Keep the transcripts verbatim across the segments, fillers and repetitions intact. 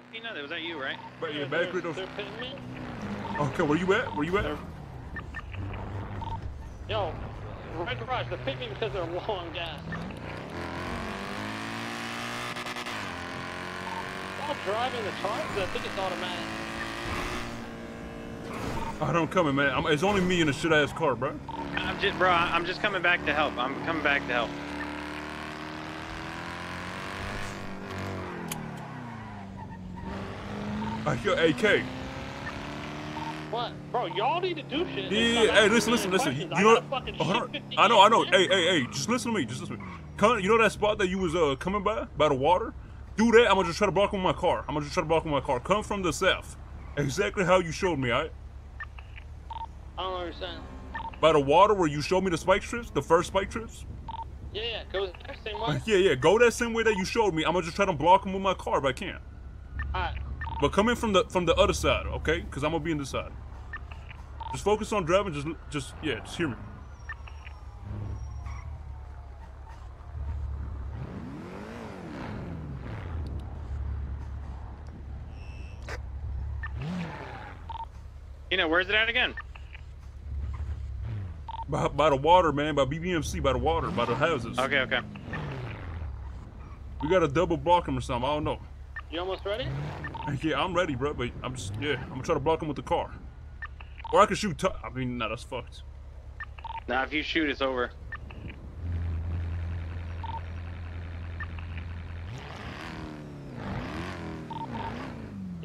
uh, Peanut? Was that you, right? But you're back with those. Okay, where you at? Where you at? They're... Yo, right garage. They're picking because they're low on gas. Stop driving the cars. I think it's automatic. I don't coming, man. I'm, it's only me in a shit-ass car, bro. I'm just, bro. I'm just coming back to help. I'm coming back to help. I hear A K. What? Bro, y'all need to do shit. Yeah, yeah, hey, listen, listen, listen. You know, I know, I know. Hey, hey, hey, just listen to me, just listen to me. Come, you know that spot that you was uh, coming by, by the water? Do that, I'm gonna just try to block with my car. I'm gonna just try to block with my car. Come from the south. Exactly how you showed me, alright? I don't understand. By the water where you showed me the spike strips, the first spike strips? Yeah, yeah, go that same way. Yeah, yeah, go that same way that you showed me. I'm gonna just try to block them with my car if I can. Alright. But come in from the from the other side, okay? Because I'm gonna be in this side. Just focus on driving. Just, just yeah, just hear me. You know, where's it at again? By, by the water, man. By B B M C. By the water. By the houses. Okay, okay. We gotta double block him or something. I don't know. You almost ready? Yeah, I'm ready, bro, but I'm just, yeah, I'm gonna try to block him with the car. Or I can shoot, t I mean, nah, that's fucked. Nah, if you shoot, it's over.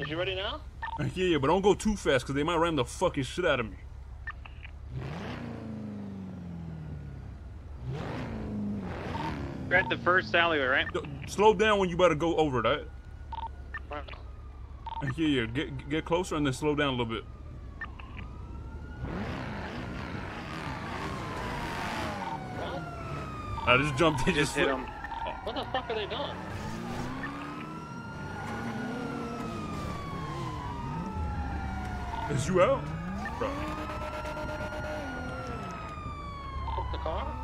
Is you ready now? Yeah, yeah, but don't go too fast, because they might ram the fucking shit out of me. You're at the first alleyway, right? Slow down when you about to go over it, all right? Right. Yeah, yeah, get, get closer and then slow down a little bit. What? I just jumped. He just, just hit him. Oh. What the fuck are they doing? Is you out? Bro. Took the car?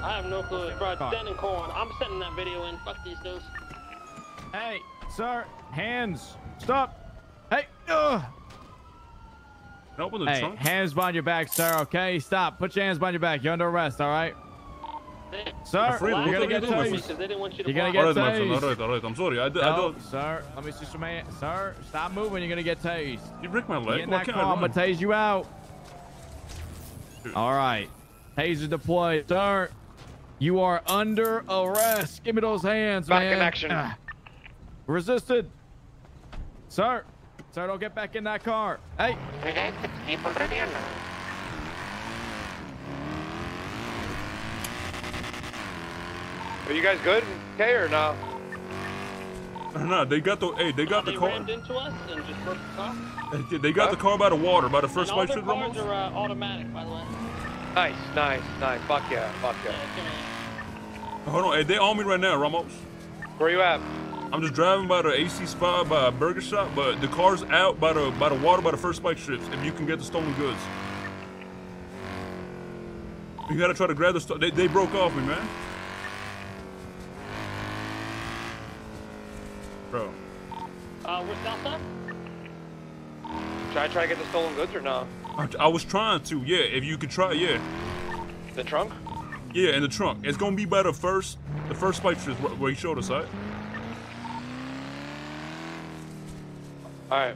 I have no clue, bro. Sending corn. I'm sending that video in. Fuck these dudes. Hey, sir. Hands. Stop. Hey. Ugh. Open the hey, trunk. Hands behind your back, sir. Okay, stop. Put your hands behind your back. You're under arrest. All right. Hey, sir, you're gonna get tased. You're gonna get tased. All right, all right, all right. I'm sorry. I, no, I don't. Sir, let me see some hands. Sir, stop moving. You're gonna get tased. You break my leg. Get well, that car. I'm gonna tase you out. Dude. All right. Taser deployed, sir. You are under arrest. Give me those hands, back man. Back in action. Uh, resisted. Sir. Sir, don't get back in that car. Hey. Are you guys good? Okay or no? No, they got the, hey, they got the car. They got the car by the water, by the first white sugar. All the cars are uh, automatic, by the way. Nice, nice, nice. Fuck yeah, fuck yeah. yeah Hold on, hey, they on me right now, Ramos. Where you at? I'm just driving by the A C Spa, by a burger shop, but the car's out by the by the water, by the first spike strips. If you can get the stolen goods, you gotta try to grab the stuff. They, they broke off me, man. Bro. Uh, what's that stuff? Should I try to get the stolen goods or no? I, I was trying to, yeah. If you could try, yeah. The trunk? Yeah, in the trunk. It's gonna be by the first, the first spike strips where he showed us, all right? All right.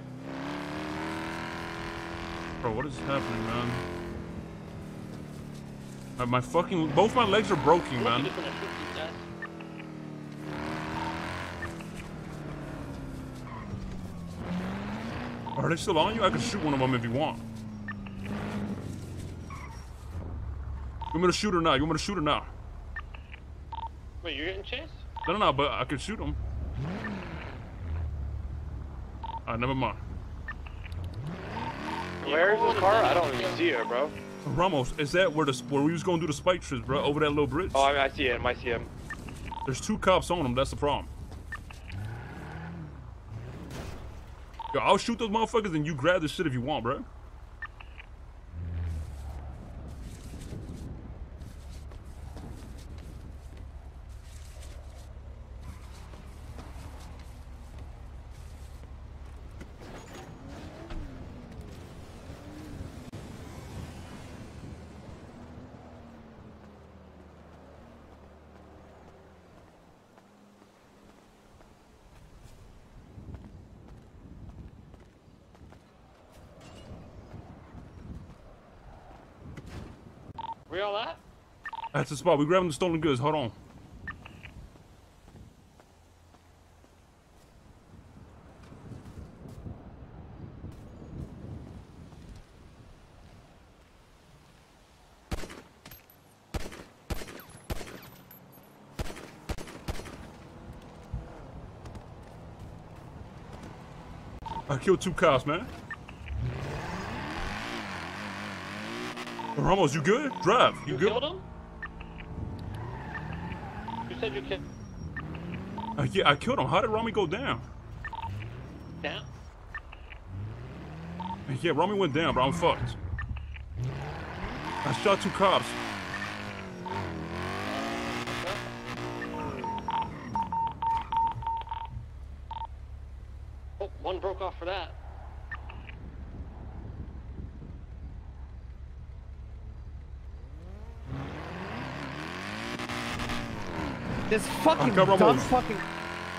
Bro, what is happening, man? Right, my fucking, both my legs are broken, man. Are they still on you? I can shoot one of them if you want. You want me to shoot or not? You want me to shoot or not? Wait, you're getting chased? No, no, no, but I can shoot him. Alright, never mind. Where's the car? I don't even see it, bro. Ramos, is that where the where we was gonna do the spike trips, bro? Over that little bridge? Oh, I, mean, I see him. I see him. There's two cops on him. That's the problem. Yo, I'll shoot those motherfuckers and you grab this shit if you want, bro. We all at? That's the spot. We're grabbing the stolen goods. Hold on. I killed two cops, man. Ramos, you good? Drive. You, you good? Killed him? You said you killed him. Uh, yeah, I killed him. How did Ramee go down? Down? Uh, yeah, Ramee went down, bro. I'm fucked. I shot two cops. One broke off for that. This fucking dumb Ramos. fucking...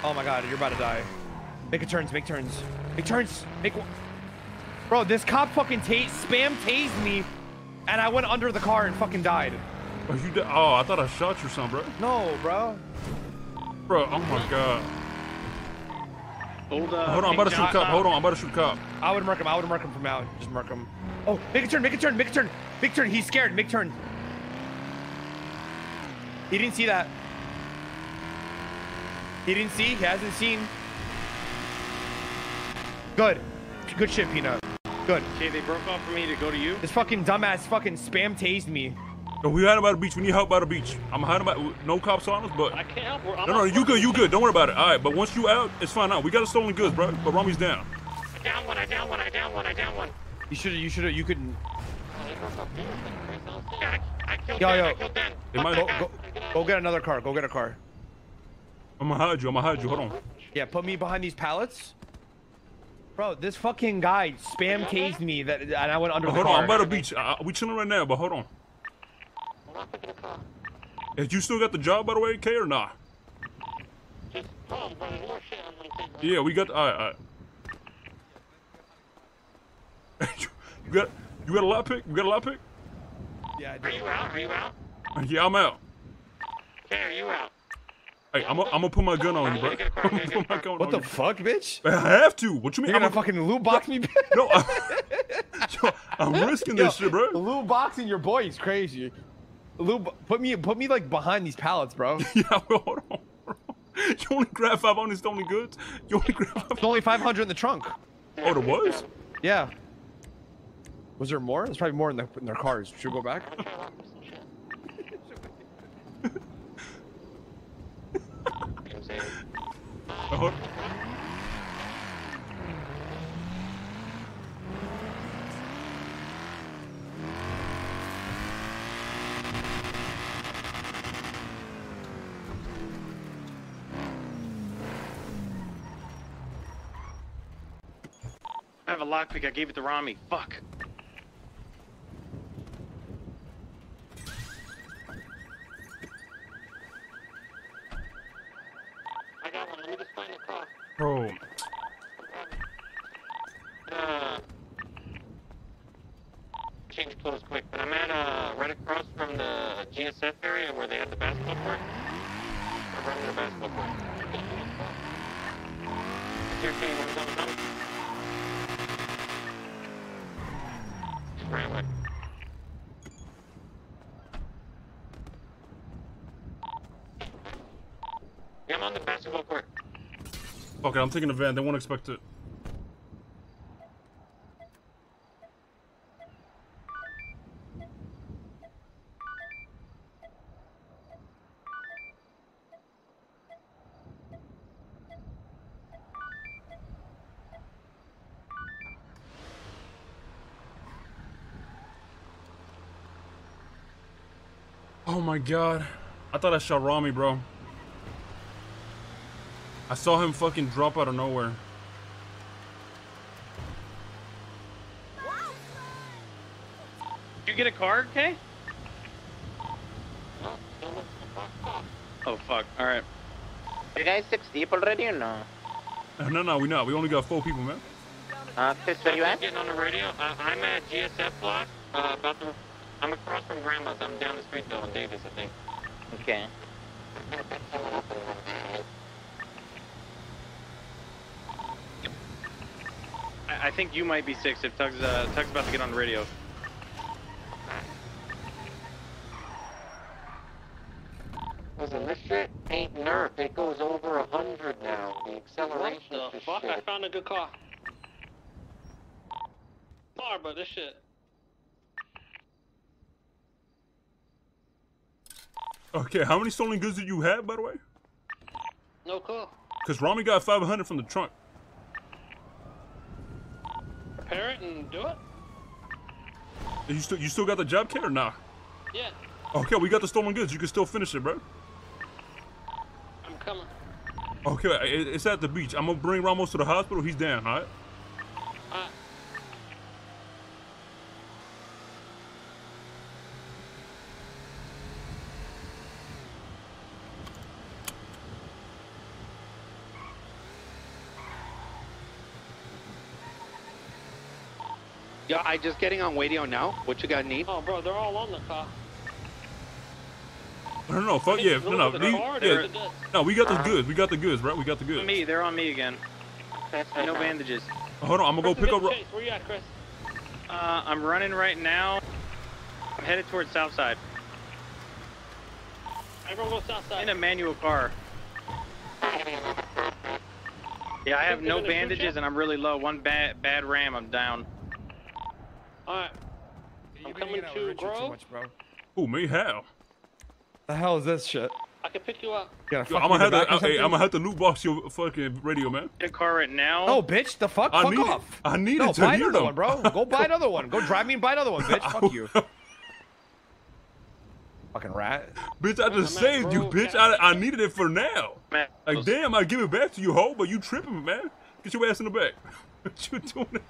Oh my god, you're about to die. Make a turns, make turns. Make turns, make... Bro, this cop fucking ta spam tased me and I went under the car and fucking died. Oh, you di oh I thought I shot you or something, bro. No, bro. Bro, oh my god. Old, uh, hold on, I'm about to shoot cop. Hold on, I'm about to shoot cop. I would murk him. I would murk him from out. Just murk him. Oh, make a turn, make a turn, make a turn, make a turn. He's scared. Make a turn. He didn't see that. He didn't see. He hasn't seen. Good. Good shit, Peanut. Good. Okay, they broke off for me to go to you. This fucking dumbass fucking spam tased me. Yo, we hiding by the beach. We need help by the beach. I'm hiding by no cops on us, but I can't help. We're, I'm no, no, you good, you good. Don't worry about it. All right, but once you out, it's fine. Now we got a stolen goods, bro. But Ramee's down. I down one. I down one. I down one. I down one. You should. You should. You couldn't. I, I killed yo, yo. I killed they might go, go, go get another car. Go get a car. I'm gonna hide you. I'm gonna hide you. Hold on. Yeah, put me behind these pallets. Bro, this fucking guy spam tased me that, and I went under. But the hold car. on. I'm by the beach. I, we chilling right now, but hold on. Hey, you still got the job, by the way, K, or nah? Just calm, bro. There's more shit I'm gonna take, bro. Yeah, we got. Alright, alright. you got. You got a lot pick? You got a lot pick? Yeah, I do. Are you out? Are you out? Yeah, I'm out. K, are you out? Hey, I'm gonna put my gun on you, bro. I'm gonna put my gun on you. What the fuck, bitch? I have to. What you mean? You're gonna fucking loot box me, bitch? No. Yo, I'm risking this shit, bro. Loot boxing your boy is crazy. Lou, put me, put me like behind these pallets, bro. Yeah, well, hold on, bro. You only grab five on his stolen goods. You only grab. five There's only five hundred in the trunk. Oh, there was. Yeah. Was there more? There's probably more in, the, in their cars. Should we go back? Oh. I have a lockpick. I gave it to Ramee. Fuck. I got one. Let me just find the car. Bro. Uh, change clothes quick, but I'm at uh right across from the G S F area where they have the basketball court. I'm running the basketball court. It's your team. What's up, what's up? Right yeah, I'm on the basketball court. Okay, I'm taking the van. They won't expect it. Oh my god. I thought I shot Ramee, bro. I saw him fucking drop out of nowhere. Did you get a card, Kay? Oh fuck, alright. Are you guys six deep already or no? No, no, we not. We only got four people, man. Uh, Chris, where you at? I'm getting on the radio. Uh, I'm at G S F block. Uh, about the... I'm across from Grandma's. I'm down the street though on Davis, I think. Okay. I, I think you might be six if Tug's, uh, Tug's about to get on the radio. Listen, this shit ain't nerf. It goes over a hundred now. The acceleration what the fuck? Shit. I found a good car. Sorry, but this shit. Okay, how many stolen goods did you have, by the way? No car. Because Ramee got five hundred from the trunk. Repair it and do it? You still, you still got the job kit or nah? Yeah. Okay, we got the stolen goods. You can still finish it, bro. I'm coming. Okay, it, it's at the beach. I'm going to bring Ramos to the hospital. He's down, all right? All right. Yo, I just getting on radio now. What you got need? Oh, bro, they're all on the car. No, no, fuck yeah, no, no, yeah. No, we got the goods. We got the goods, right? We got the goods. On me, they're on me again. No bandages. Oh, hold on, I'm gonna go pick up. Where you at, Chris? Uh, I'm running right now. I'm headed towards Southside. Everyone go Southside. In a manual car. Yeah, I have no bandages and I'm really low. One bad, bad ram, I'm down. All right. I'm coming to Grove. Who me? How? The hell is this shit? I can pick you up. Yo, I'm gonna have to, hey, I'm gonna have to loot box your fucking radio, man. Get a car right now. No, bitch, the fuck? I fuck off. It. I need no, it to buy another them. One, bro. Go buy another one. Go drive me and buy another one, bitch. Fuck you. Fucking rat. Bitch, I just I'm saved you, bitch. I, I needed it for now. Man. Like, damn, I give it back to you, ho, but you tripping, man. Get your ass in the back. What you doing? It?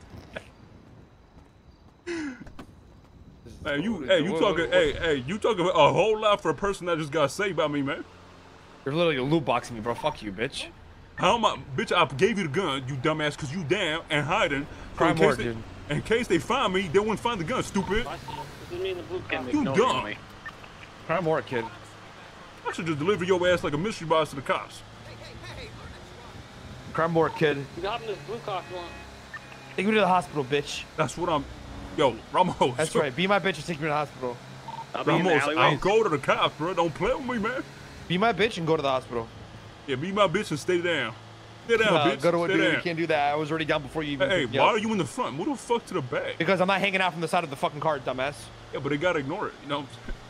Hey, you, hey, you talking, hey, hey, you talking a whole lot for a person that just got saved by me, man. You're literally loot boxing me, bro. Fuck you, bitch. How am I, bitch, I gave you the gun, you dumbass, because you damn and hiding. Crime war, dude. In case they find me, they wouldn't find the gun, stupid. You dumb. Crime war, kid. I should just deliver your ass like a mystery box to the cops. Crime war, kid. You got in this blue car, if you want. Take me to the hospital, bitch. That's what I'm... Yo, Ramos. That's right. Be my bitch and take me to the hospital. I'll Ramos, the I'll go to the cops, bro. Don't play with me, man. Be my bitch and go to the hospital. Yeah, be my bitch and stay down. Stay down, uh, bitch. Go to what, stay dude, down. You can't do that. I was already down before you even... Hey, why up. Are you in the front? What the fuck to the back? Because I'm not hanging out from the side of the fucking car, dumbass. Yeah, but they gotta ignore it. You know what I'm saying?